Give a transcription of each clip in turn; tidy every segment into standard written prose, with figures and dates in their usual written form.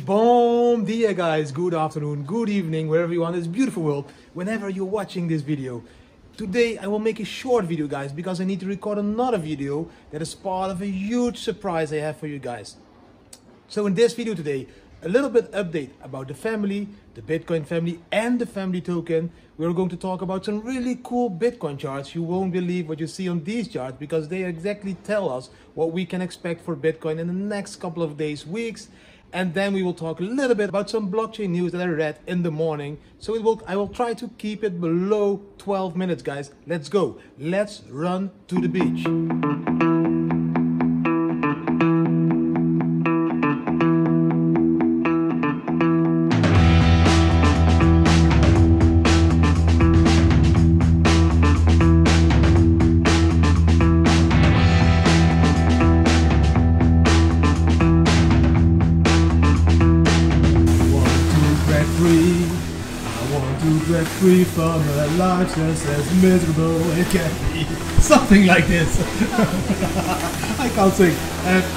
Bom dia, guys. Good afternoon, good evening, wherever you are in this beautiful world, whenever you're watching this video. Today I will make a short video, guys, because I need to record another video that is part of a huge surprise I have for you guys. So in this video today, a little bit update about the family, the Bitcoin family and the family token. We're going to talk about some really cool Bitcoin charts. You won't believe what you see on these charts because they exactly tell us what we can expect for Bitcoin in the next couple of days, weeks. And then we will talk a little bit about some blockchain news that I read in the morning. So I will try to keep it below 12 minutes, guys. Let's go. Let's run to the beach. Free from a life just as miserable it can be. Something like this. I can't sing.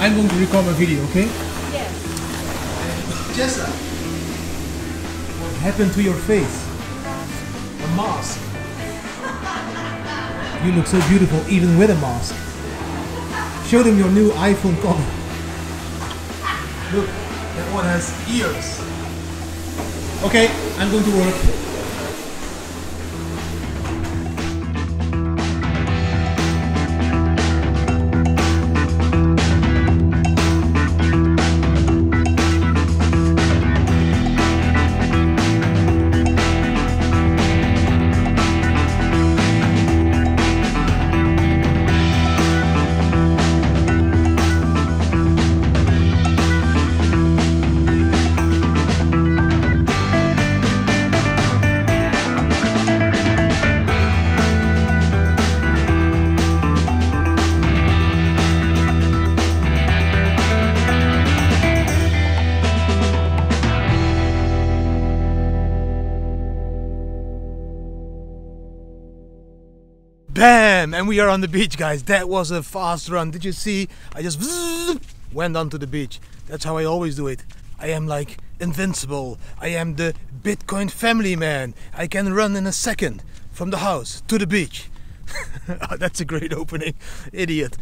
I'm going to record my video, okay? Yes. Jessa, what happened to your face? A mask. You look so beautiful even with a mask. Show them your new iPhone cover. Look, that one has ears. Okay, I'm going to work. Bam! And we are on the beach, guys. That was a fast run. Did you see? I just went onto the beach. That's how I always do it. I am like invincible. I am the Bitcoin family man. I can run in a second from the house to the beach. Oh, that's a great opening. Idiot.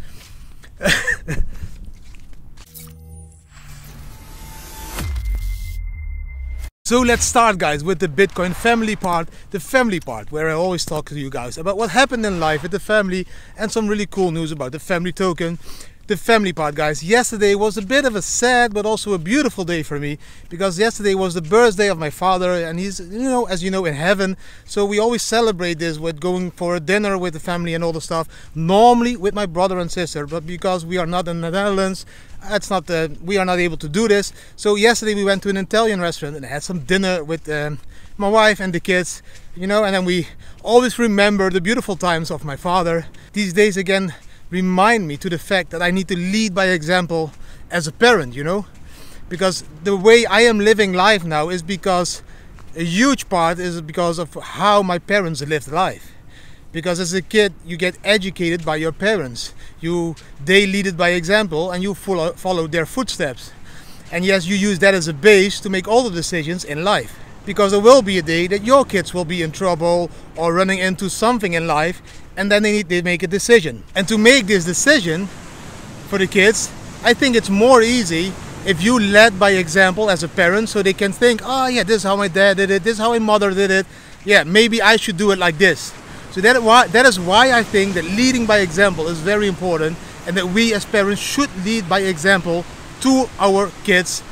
So let's start, guys, with the Bitcoin family part, where I always talk to you guys about what happened in life with the family and some really cool news about the family token. The family part, guys, yesterday was a bit of a sad but also a beautiful day for me because yesterday was the birthday of my father, and he's, as you know, in heaven. So we always celebrate this with going for a dinner with the family and all the stuff, normally with my brother and sister, but because we are not in the Netherlands, that's not we are not able to do this. So yesterday we went to an Italian restaurant and had some dinner with my wife and the kids, and then we always remember the beautiful times of my father. These days again remind me to the fact that I need to lead by example as a parent, because the way I am living life now is because a huge part is because of how my parents lived life. Because as a kid you get educated by your parents, they lead it by example and you follow their footsteps, and yes, you use that as a base to make all the decisions in life. Because there will be a day that your kids will be in trouble or running into something in life, and then they make a decision. And to make this decision for the kids, I think it's more easy if you led by example as a parent, so they can think, oh yeah, this is how my dad did it, this is how my mother did it, yeah, maybe I should do it like this. So that is why I think that leading by example is very important, and that we as parents should lead by example to our kids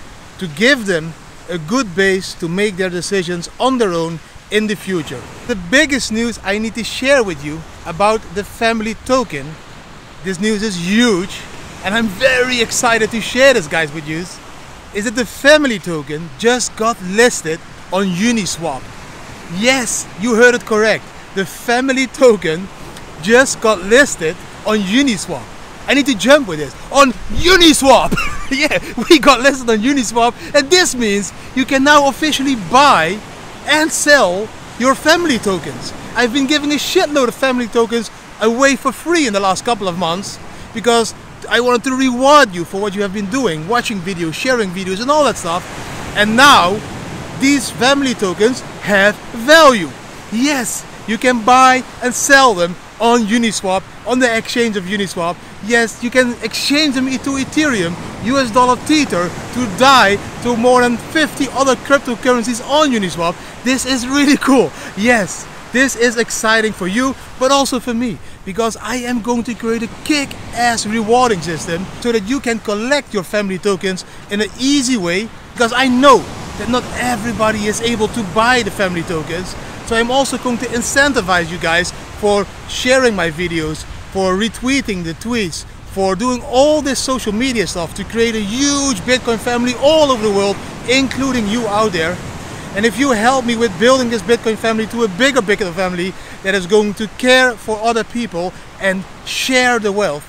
to give them a good base to make their decisions on their own in the future. The biggest news I need to share with you about the family token, this news is huge and I'm very excited to share this, guys, with you, is that the family token just got listed on Uniswap. Yes, you heard it correct. The family token just got listed on Uniswap. I need to jump with this. On Uniswap! Yeah, we got listed on Uniswap, and this means you can now officially buy and sell your family tokens. I've been giving a shitload of family tokens away for free in the last couple of months because I wanted to reward you for what you have been doing, watching videos, sharing videos and all that stuff. And now these family tokens have value. Yes, you can buy and sell them on Uniswap, on the exchange of Uniswap. Yes, you can exchange them into Ethereum, US dollar Tether, to DAI, to more than 50 other cryptocurrencies on Uniswap. This is really cool. Yes, this is exciting for you, but also for me, because I am going to create a kick-ass rewarding system so that you can collect your family tokens in an easy way, because I know that not everybody is able to buy the family tokens. So I'm also going to incentivize you guys for sharing my videos, for retweeting the tweets, for doing all this social media stuff to create a huge Bitcoin family all over the world, including you out there. And if you help me with building this Bitcoin family to a bigger Bitcoin family that is going to care for other people and share the wealth,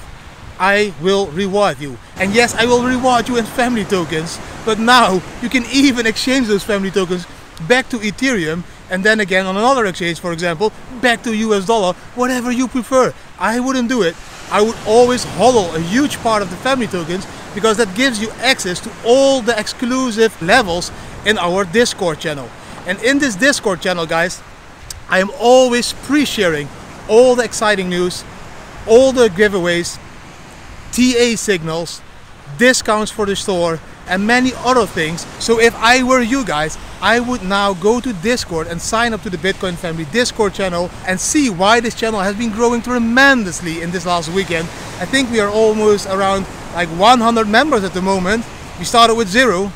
I will reward you. And yes, I will reward you in family tokens, but now you can even exchange those family tokens back to Ethereum, and then again on another exchange, for example, back to US dollar, whatever you prefer. I wouldn't do it. I would always hodl a huge part of the family tokens, because that gives you access to all the exclusive levels in our Discord channel. And in this Discord channel, guys, I am always pre-sharing all the exciting news, all the giveaways, TA signals, discounts for the store, and many other things. So if I were you guys, I would now go to Discord and sign up to the Bitcoin Family Discord channel and see why this channel has been growing tremendously in this last weekend. I think we are almost around like 100 members at the moment. We started with 0,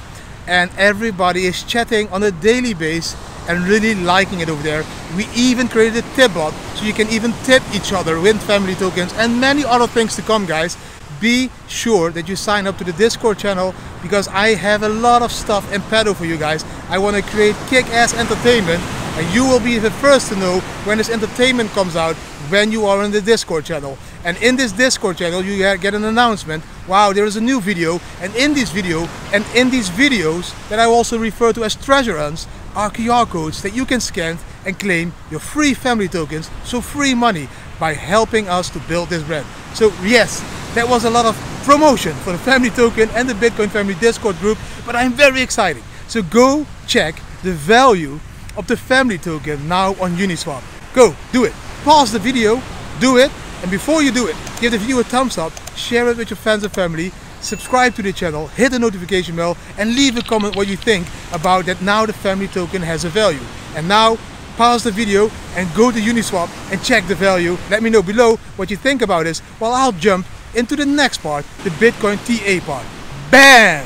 and everybody is chatting on a daily basis and really liking it over there. We even created a tip bot, so you can even tip each other with family tokens, and many other things to come, guys. Be sure that you sign up to the Discord channel, because I have a lot of stuff in petto for you guys. I want to create kick-ass entertainment, and you will be the first to know when this entertainment comes out when you are in the Discord channel. And in this Discord channel, you get an announcement, wow, there is a new video, and in this video and in these videos that I also refer to as treasure hunts are QR codes that you can scan and claim your free family tokens, so free money, by helping us to build this brand. So yes, that was a lot of promotion for the family token and the Bitcoin Family Discord group, but I'm very excited. So go check the value of the family token now on Uniswap. Go do it. Pause the video, do it, and before you do it, give the video a thumbs up, share it with your friends and family, subscribe to the channel, hit the notification bell, and leave a comment what you think about that now the family token has a value. And now pause the video and go to Uniswap and check the value. Let me know below what you think about this, while I'll jump into the next part, the Bitcoin TA part. Bam!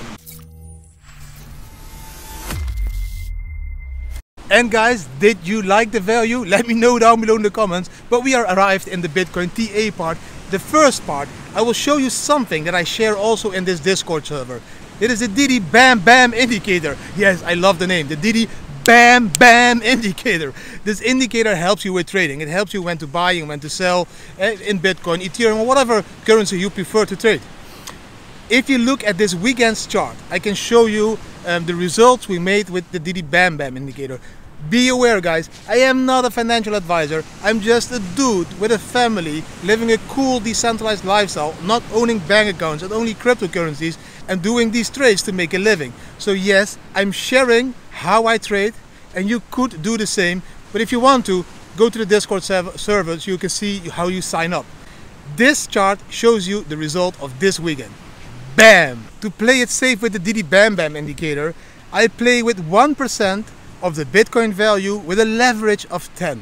And guys, did you like the value? Let me know down below in the comments. But we are arrived in the Bitcoin TA part. The first part, I will show you something that I share also in this Discord server. It is the Didi Bam Bam indicator. Yes, I love the name, the Didi Bam Bam indicator. This indicator helps you with trading. It helps you when to buy and when to sell in Bitcoin, Ethereum, or whatever currency you prefer to trade. If you look at this weekend's chart, I can show you the results we made with the Didi Bam Bam indicator. Be aware, guys, I am not a financial advisor. I'm just a dude with a family living a cool decentralized lifestyle, not owning bank accounts and only cryptocurrencies, and doing these trades to make a living. So yes, I'm sharing how I trade, and you could do the same, but if you want to, go to the Discord server so you can see how you sign up. This chart shows you the result of this weekend. Bam! To play it safe with the Didi Bam Bam indicator, I play with 1% of the Bitcoin value with a leverage of 10.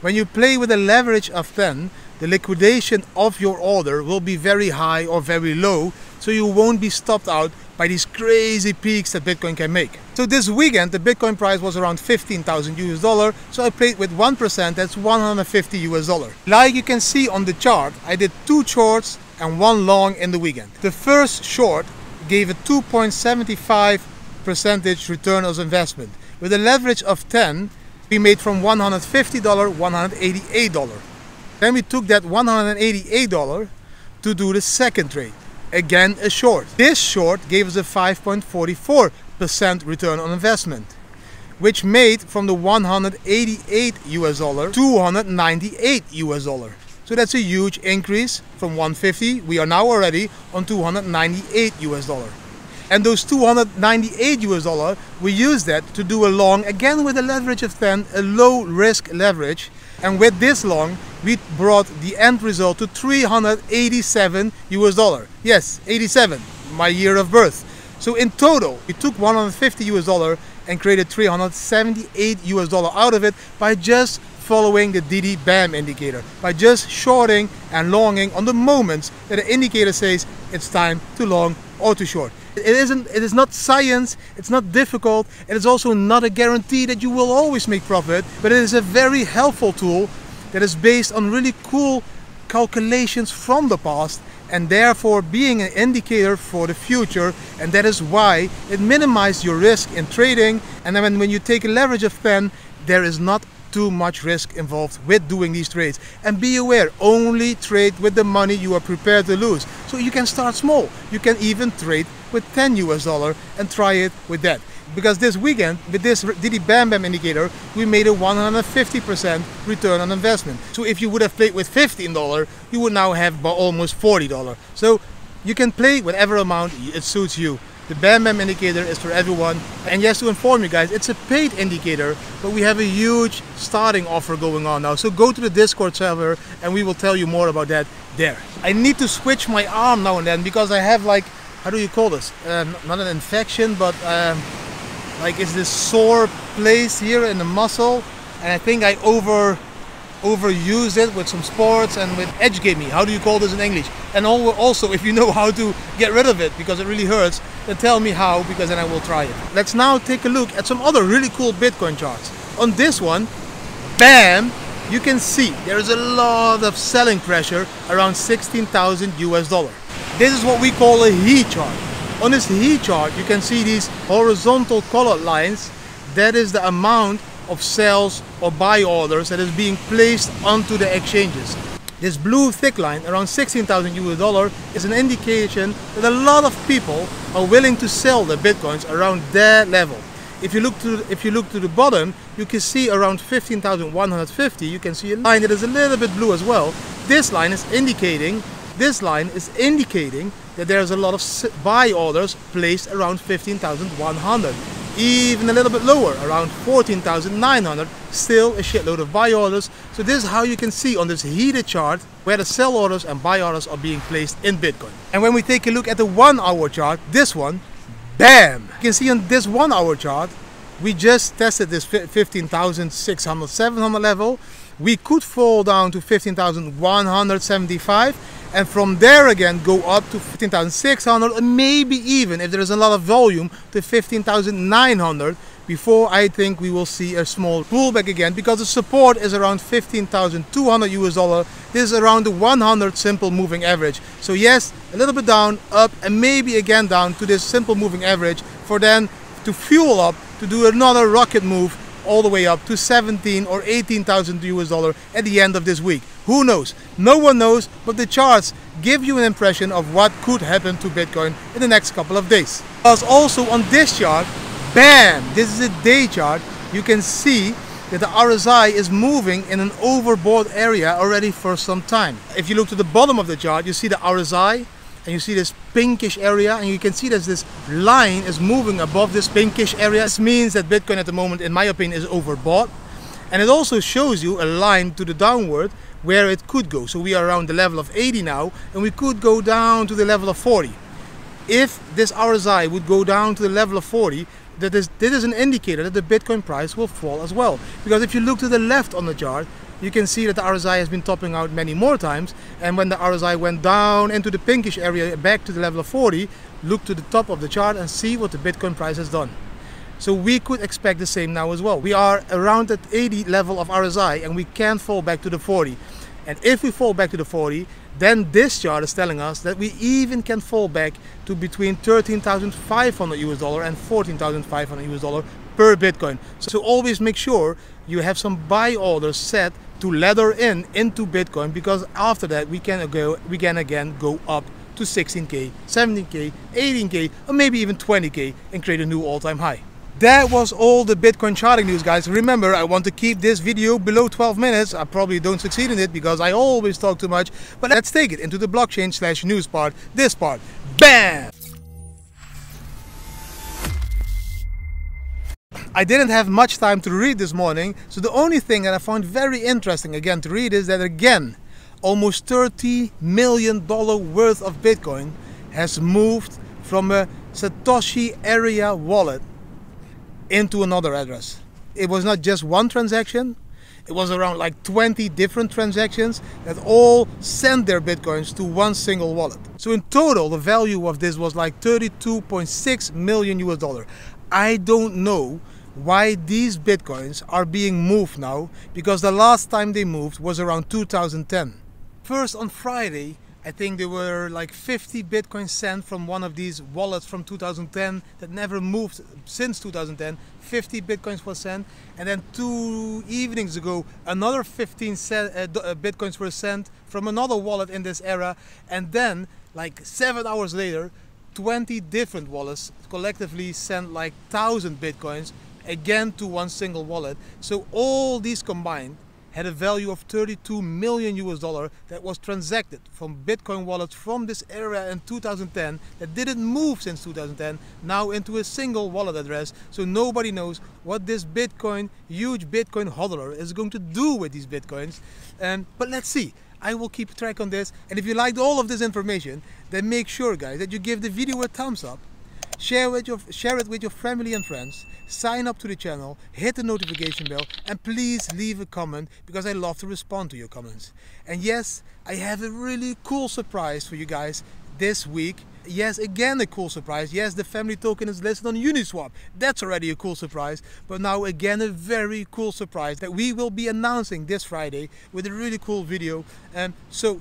When you play with a leverage of 10, the liquidation of your order will be very high or very low, so you won't be stopped out by these crazy peaks that Bitcoin can make. So this weekend, the Bitcoin price was around $15,000 US, so I played with 1%, that's $150 US. Like you can see on the chart, I did 2 shorts and 1 long in the weekend. The first short gave a 2.75% return on investment. With a leverage of 10, we made from $150, $188. Then we took that $188 to do the second trade. Again, a short. This short gave us a 5.44% return on investment, which made from the $188 $298 US. So that's a huge increase from 150. We are now already on $298 US. And those $298, we use that to do a long, again with a leverage of 10, a low risk leverage. And with this long, we brought the end result to $387. Yes, 87, my year of birth. So in total, we took $150 and created $378 out of it by just following the Didi Bam indicator, by just shorting and longing on the moments that the indicator says it's time to long or to short. It is not science, it's not difficult, and it's also not a guarantee that you will always make profit, but it is a very helpful tool that is based on really cool calculations from the past, and therefore being an indicator for the future. And that is why it minimizes your risk in trading. And then when you take a leverage of 10, there is not too much risk involved with doing these trades. And be aware, only trade with the money you are prepared to lose. So you can start small. You can even trade with $10 and try it with that. Because this weekend, with this Didi Bam Bam indicator, we made a 150% return on investment. So if you would have played with $15, you would now have almost $40. So you can play whatever amount it suits you. The Bam Bam indicator is for everyone. And yes, to inform you guys, it's a paid indicator, but we have a huge starting offer going on now. So go to the Discord server and we will tell you more about that there. I need to switch my arm now and then because I have, like, how do you call this? Not an infection, but like, it's this sore place here in the muscle, and I think I overused it with some sports and with edge gaming. How do you call this in English? And also, if you know how to get rid of it because it really hurts, then tell me how, because then I will try it. Let's now take a look at some other really cool Bitcoin charts. On this one, bam, you can see there is a lot of selling pressure around $16,000. This is what we call a he chart. On this he chart, you can see these horizontal colored lines. That is the amount of sales or buy orders that is being placed onto the exchanges. This blue thick line, around $16,000, is an indication that a lot of people are willing to sell their bitcoins around their level. If you look to the bottom, you can see around 15,150. You can see a line that is a little bit blue as well. This line is indicating that there's a lot of buy orders placed around 15,100. Even a little bit lower, around 14,900, still a shitload of buy orders. So this is how you can see on this heated chart where the sell orders and buy orders are being placed in Bitcoin. And when we take a look at the 1 hour chart, this one, bam! You can see on this 1 hour chart, we just tested this 15,600, 700 level. We could fall down to 15,175 and from there again go up to 15,600, and maybe even, if there is a lot of volume, to 15,900 before I think we will see a small pullback again, because the support is around $15,200. This is around the 100 simple moving average. So yes, a little bit down, up, and maybe again down to this simple moving average, for then to fuel up to do another rocket move all the way up to $17,000 or $18,000 at the end of this week. Who knows? No one knows, but the charts give you an impression of what could happen to Bitcoin in the next couple of days. Plus, also on this chart, bam, this is a day chart, you can see that the RSI is moving in an overbought area already for some time. If you look to the bottom of the chart, you see the RSI, and you see this pinkish area, and you can see that this line is moving above this pinkish area. This means that Bitcoin at the moment, in my opinion, is overbought. And it also shows you a line to the downward where it could go. So we are around the level of 80 now, and we could go down to the level of 40. If this RSI would go down to the level of 40, this is an indicator that the Bitcoin price will fall as well. Because if you look to the left on the chart, you can see that the RSI has been topping out many more times, and when the RSI went down into the pinkish area back to the level of 40, look to the top of the chart and see what the Bitcoin price has done. So we could expect the same now as well. We are around that 80 level of RSI and we can fall back to the 40. And if we fall back to the 40, then this chart is telling us that we even can fall back to between $13,500 and $14,500 per Bitcoin. So always make sure you have some buy orders set to ladder into Bitcoin, because after that we can again go up to 16K, 17K, 18K, or maybe even 20K and create a new all-time high. That was all the Bitcoin charting news, guys. Remember, I want to keep this video below 12 minutes. I probably don't succeed in it because I always talk too much, but let's take it into the blockchain/news part, this part. Bam! I didn't have much time to read this morning, so the only thing that I found very interesting again to read is that again, almost $30 million worth of Bitcoin has moved from a Satoshi area wallet into another address. It was not just one transaction, it was around like 20 different transactions that all sent their Bitcoins to one single wallet. So in total, the value of this was like $32.6 million. I don't know why these Bitcoins are being moved now, because the last time they moved was around 2010. First on Friday, I think there were like 50 Bitcoins sent from one of these wallets from 2010 that never moved since 2010. 50 Bitcoins were sent, and then 2 evenings ago another 15 Bitcoins were sent from another wallet in this era, and then like 7 hours later 20 different wallets collectively sent like 1,000 Bitcoins again to one single wallet. So all these combined had a value of $32 million that was transacted from Bitcoin wallets from this area in 2010 that didn't move since 2010 now into a single wallet address. So nobody knows what this Bitcoin, huge Bitcoin hodler is going to do with these Bitcoins. But let's see. I will keep track on this. And if you liked all of this information, then make sure, guys, that you give the video a thumbs up. Share it with your family and friends, sign up to the channel, hit the notification bell, and please leave a comment, because I love to respond to your comments. And yes, I have a really cool surprise for you guys this week. Yes, again a cool surprise. Yes, the family token is listed on Uniswap. That's already a cool surprise. But now again a very cool surprise that we will be announcing this Friday with a really cool video. And so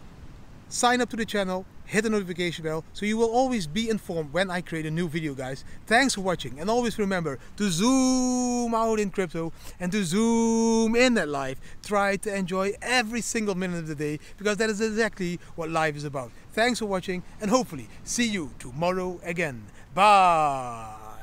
sign up to the channel, hit the notification bell, so you will always be informed when I create a new video, guys. Thanks for watching, and always remember to zoom out in crypto and to zoom in at life. Try to enjoy every single minute of the day, because that is exactly what life is about. Thanks for watching, and hopefully see you tomorrow again. Bye.